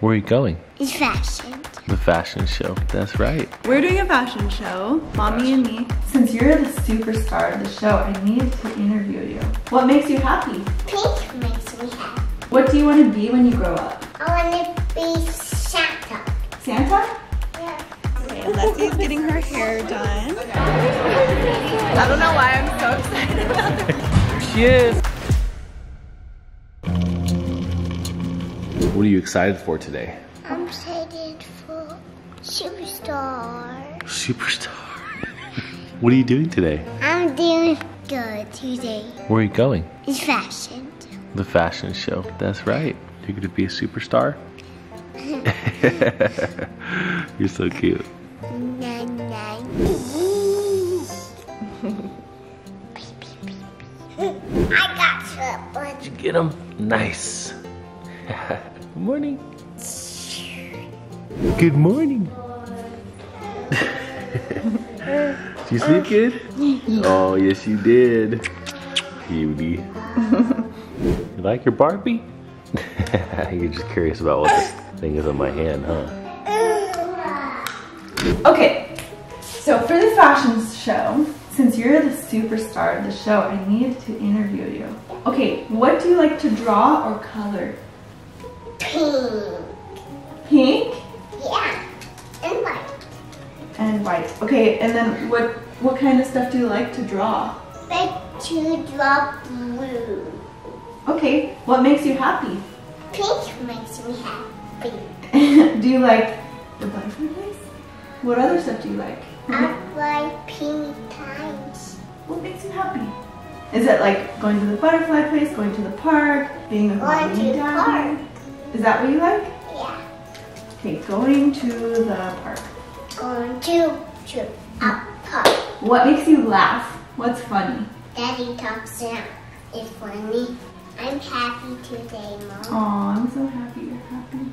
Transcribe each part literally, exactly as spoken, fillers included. Where are you going? It's fashion. The fashion show, that's right. We're doing a fashion show, mommy and me. Since you're the superstar of the show, I needed to interview you. What makes you happy? Pink makes me happy. What do you want to be when you grow up? I want to be Santa. Santa? Yeah. Okay, Alessi's getting her hair done. I don't know why I'm so excited about this. Here she is. What are you excited for today? I'm excited for Superstar. Superstar? What are you doing today? I'm doing good today. Where are you going? It's fashion. The fashion show, that's right. You're gonna be a superstar? You're so cute. I got some. Did you get them? Nice. Good morning. Good morning. Did you sleep good? Oh, yes you did. Beauty. You like your Barbie? You're just curious about what this thing is on my hand, huh? Okay, so for the fashion show, since you're the superstar of the show, I needed to interview you. Okay, what do you like to draw or color? Pink. Pink? Yeah, and white. And white. Okay, and then what, what kind of stuff do you like to draw? I like to draw blue. Okay, what makes you happy? Pink makes me happy. Do you like the butterfly place? What other stuff do you like? I like pink times. What makes you happy? Is it like going to the butterfly place, going to the park, being a going to the park? Is that what you like? Yeah. Okay, going to the park. Going to, to a park. What makes you laugh? What's funny? Daddy talks now. It's funny. I'm happy today, Mom. Aw, I'm so happy you're happy.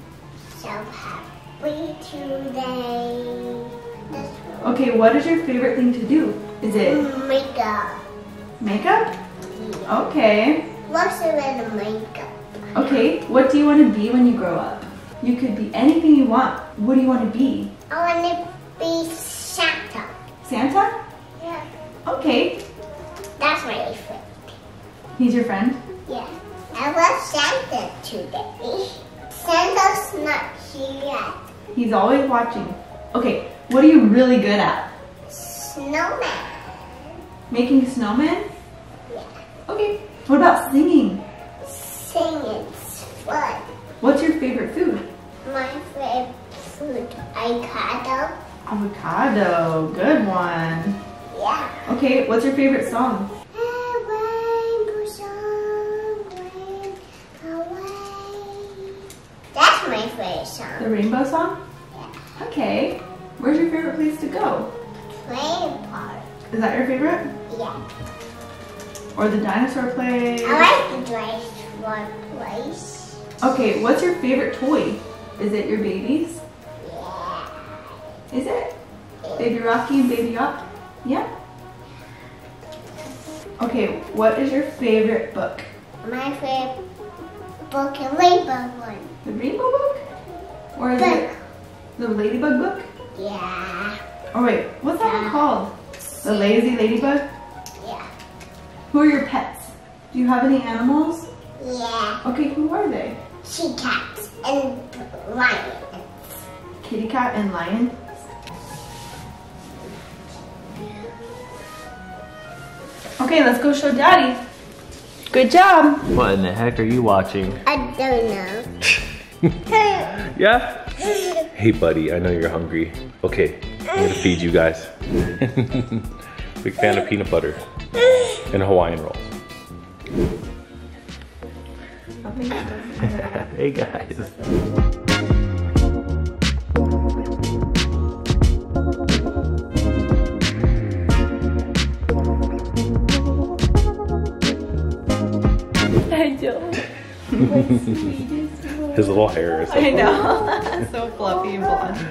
So happy today. Okay, what is your favorite thing to do? Is it? Makeup. Makeup? Yeah. Okay. Lots of little makeup. Okay, what do you want to be when you grow up? You could be anything you want. What do you want to be? I want to be Santa. Santa? Yeah. Okay. That's my friend. He's your friend? Yeah, I love Santa today. Santa's not here yet. He's always watching. Okay, what are you really good at? Snowman. Making snowmen? Yeah. Okay, what about singing? Singing's fun. What's your favorite food? My favorite food, avocado. Avocado, good one. Yeah. Okay, what's your favorite song? The rainbow song? Yeah. Okay. Where's your favorite place to go? Play park. Is that your favorite? Yeah. Or the dinosaur place? I like the dinosaur place. Okay, what's your favorite toy? Is it your baby's? Yeah. Is it? Yeah. Baby Rocky and Baby Yop? Yeah. Okay, what is your favorite book? My favorite book is Rainbow One. The Rainbow Book? Or is book. It the Ladybug Book? Yeah. Oh wait, what's that one called? The Lazy Ladybug? Yeah. Who are your pets? Do you have any animals? Yeah. Okay, who are they? Kitty cats and lions. Kitty cat and lion? Okay, let's go show Daddy. Good job. What in the heck are you watching? I don't know. Yeah? Hey buddy, I know you're hungry. Okay, I'm gonna feed you guys. Big fan of peanut butter and Hawaiian rolls. Hey guys. I don't. My sweetest. His little hair is so I know, so fluffy and blonde.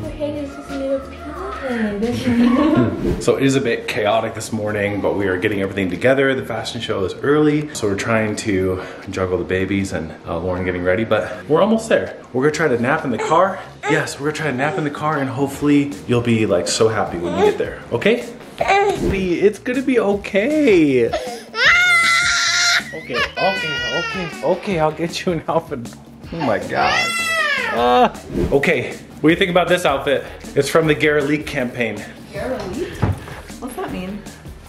My hand is just made of blood. So it is a bit chaotic this morning, but we are getting everything together. The fashion show is early, so we're trying to juggle the babies and uh, Lauren getting ready, but we're almost there. We're gonna try to nap in the car. Yes, we're gonna try to nap in the car, and hopefully you'll be like so happy when you get there, okay? It's gonna be okay. Okay, okay, okay, okay, I'll get you an outfit. Oh my God. Uh, okay, what do you think about this outfit? It's from the Garrelique campaign. Garrelique? What's that mean?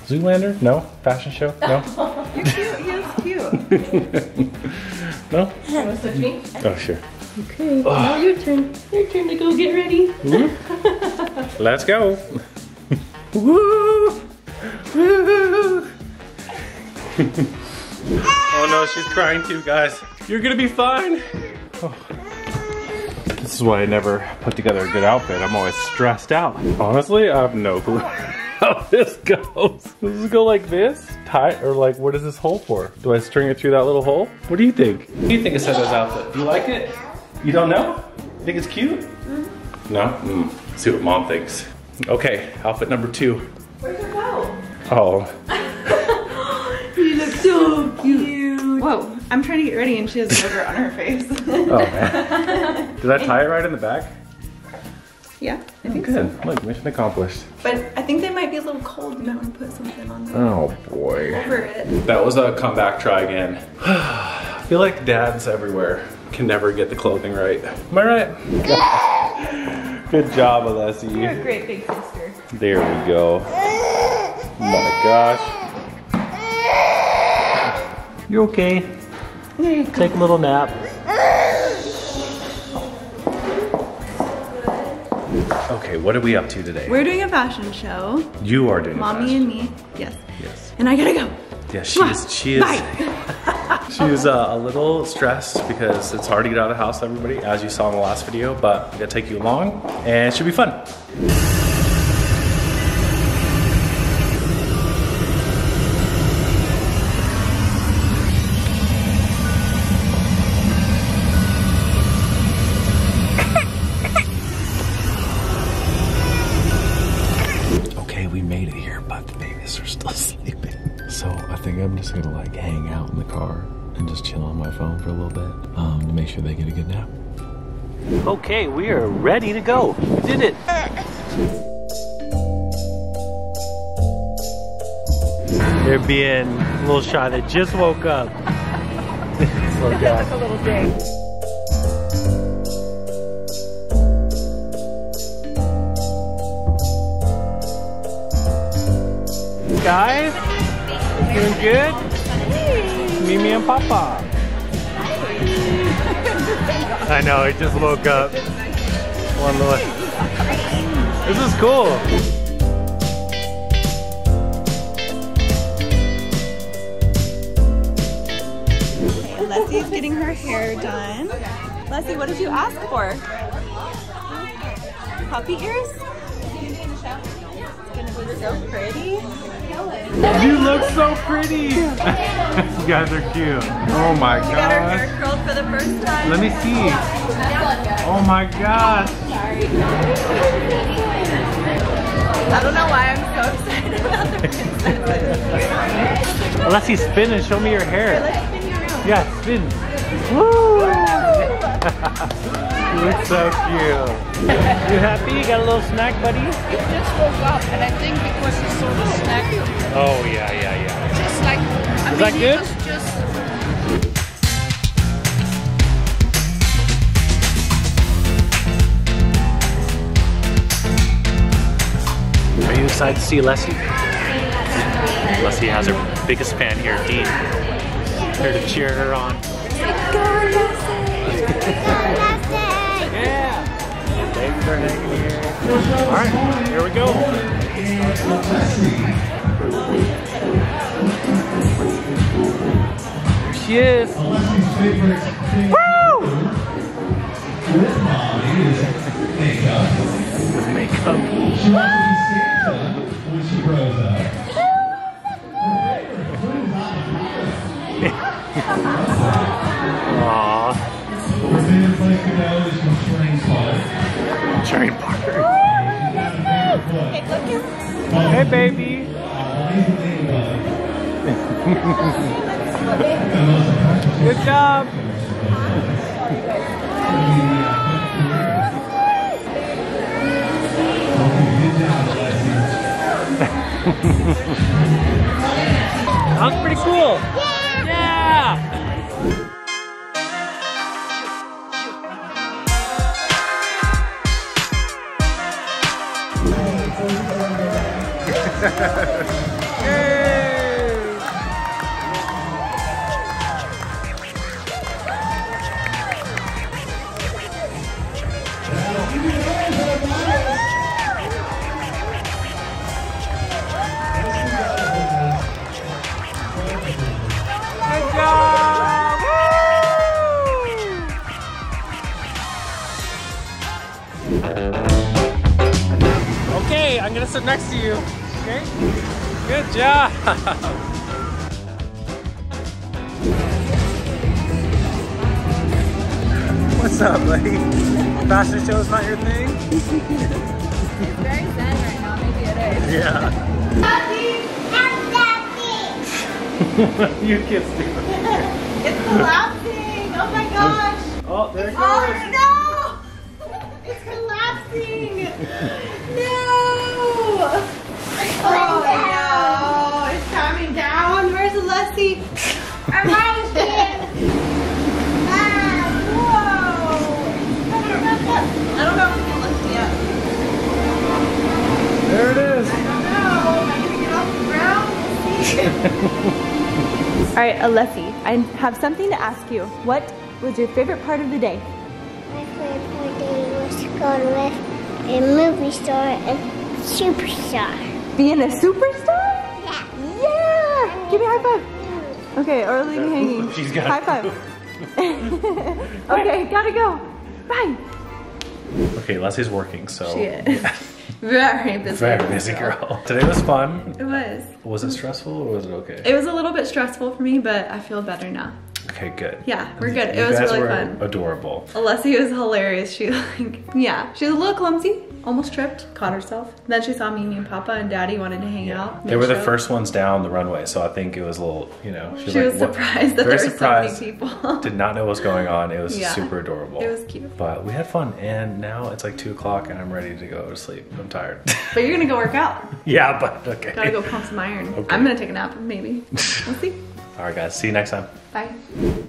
Zoolander? No? Fashion show? No? You're cute, you're cute. No? You wanna switch me? Oh, sure. Okay, oh. Now your turn. Your turn to go get ready. Mm-hmm. Let's go. Woo! Woo! Oh no, she's crying too, guys. You're gonna be fine. Oh. This is why I never put together a good outfit. I'm always stressed out. Honestly, I have no clue how this goes. Does this go like this? Tie, or like, what is this hole for? Do I string it through that little hole? What do you think? What do you think of Seth's outfit? Do you like it? You don't know? You think it's cute? Mm-hmm. No? Mm. Let's see what mom thinks. Okay, outfit number two. Where's your coat? Oh. You look so cute. Whoa, I'm trying to get ready and she has sugar on her face. Oh man. Did I tie it right in the back? Yeah, I think so. Good. Look, mission accomplished. But I think they might be a little cold. You might want to put something on there. Oh boy. Over it. That was a comeback try again. I feel like dads everywhere can never get the clothing right. Am I right? Good job, Alessi. You're a great big sister. There we go. Oh my gosh. You're okay. You take a little nap. Okay, what are we up to today? We're doing a fashion show. You are doing Mommy a fashion show. Mommy and me, yes. Yes. And I gotta go. Yeah, she Mwah. is, she is, she is uh, a little stressed because it's hard to get out of the house, everybody, as you saw in the last video, but I'm gonna take you along and it should be fun. Okay, we made it here, but the babies are still sleeping. So I think I'm just gonna like hang out in the car and just chill on my phone for a little bit um, to make sure they get a good nap. Okay, we are ready to go. We did it. They're being a little shy. They just woke up. So that took a little day. Guys, doing good? Hey. Mimi and Papa. Hi. I know, I just woke up. One look. This is cool. Okay, Alessi's getting her hair done. Alessi, what did you ask for? Puppy ears? It's gonna be so pretty. You look so pretty! You guys are cute. Oh my gosh. We got our hair curled for the first time. Let me see. Oh my gosh. I don't know why I'm so excited about the princess. Unless you spin and show me your hair. Let's spin you around. Yeah, spin. Woo! You look so cute. You happy? You got a little snack, buddy? It just woke up, and I think because he saw the snack. Oh yeah, yeah, yeah. Just like, I Is mean, that good? Just, just... Are you excited to see Alessi? Alessi has her biggest fan here, Dean. Here to cheer her on. Yeah. Babies are hanging here. All right, here we go. There she is. Woo! With makeup. Aww. very important. Hey, baby. Good job. That was pretty cool. Yeah. Yeah. Yay! Good job! Woo! Okay, I'm gonna sit next to you. Okay. Good job. What's up, buddy? Fashion show is not your thing? It's very zen right now. Maybe it is. Yeah. You kids do. It's collapsing. Oh my gosh. Oh, there it goes. Oh no! It's collapsing. No. Oh no, it's coming down. Where's Alessi? I'm out of here. Ah, whoa. I don't know if you can lift me up. There it is. I don't know. Am I going to get off the ground? All right, Alessi, I have something to ask you. What was your favorite part of the day? My favorite part of the day was to go to a movie store and superstar. Being a superstar? Yeah. Yeah. Give me a high five. Okay, or leave me hanging. She's got high five. Okay, gotta go. Bye. Okay, Leslie's working, so. She is. Yeah. Very busy. Very busy girl. Today was fun. It was. Was it stressful or was it okay? It was a little bit stressful for me, but I feel better now. Okay, good. Yeah, we're good. You it was guys really were fun. Adorable. Alessi was hilarious. She like, yeah, she was a little clumsy, almost tripped, caught herself. And then she saw Mimi and Papa and Daddy wanted to hang yeah. out. They were the first ones down the runway, so I think it was a little, you know. She was, she like, was surprised that there were so many people. Did not know what was going on. It was yeah. super adorable. It was cute. But we had fun, and now it's like two o'clock, and I'm ready to go to sleep. I'm tired. But you're gonna go work out. Yeah, but okay. Gotta go pump some iron. Okay. I'm gonna take a nap, maybe. We'll see. All right, guys. See you next time. Bye.